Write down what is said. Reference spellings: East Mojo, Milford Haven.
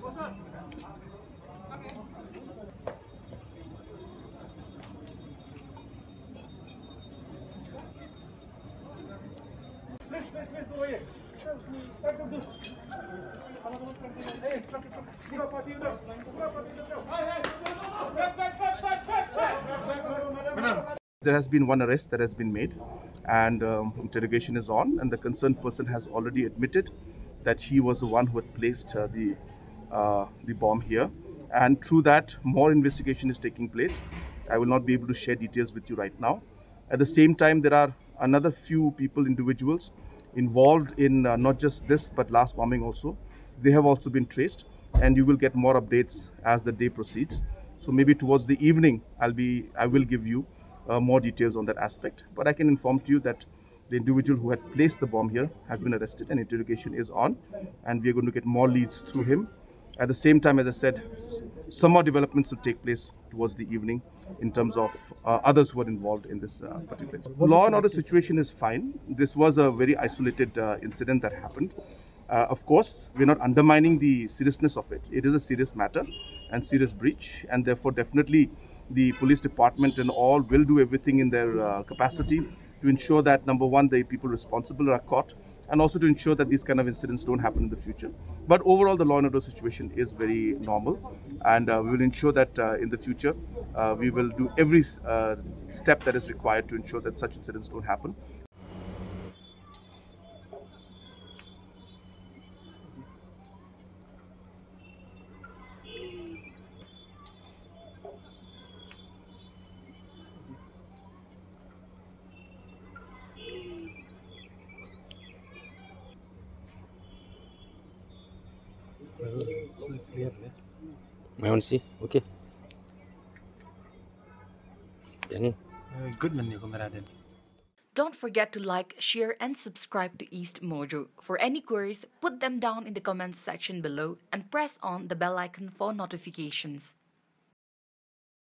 What's up? Okay. Please do it. Hey, give up party, back. There has been one arrest that has been made, and interrogation is on, and the concerned person has already admitted that he was the one who had placed the bomb here, and through that more investigation is taking place. I will not be able to share details with you right now. At the same time, there are another few people, individuals involved in not just this but last bombing also. They have also been traced, and you will get more updates as the day proceeds. So maybe towards the evening I will give you more details on that aspect, but I can inform to you that the individual who had placed the bomb here has been arrested, and interrogation is on, and we are going to get more leads through him. At the same time, as I said, some more developments will take place towards the evening in terms of others who are involved in this particular incident. Law and order situation is fine. This was a very isolated incident that happened. Of course, we're not undermining the seriousness of it. It is a serious matter and serious breach, and therefore definitely the police department and all will do everything in their capacity to ensure that, number one, the people responsible are caught, and also to ensure that these kind of incidents don't happen in the future. But overall, the law and order situation is very normal, and we will ensure that in the future we will do every step that is required to ensure that such incidents don't happen. It's not clear, man. I want to see. Okay. Good man, comrade. Don't forget to like, share, and subscribe to East Mojo. For any queries, put them down in the comments section below and press on the bell icon for notifications.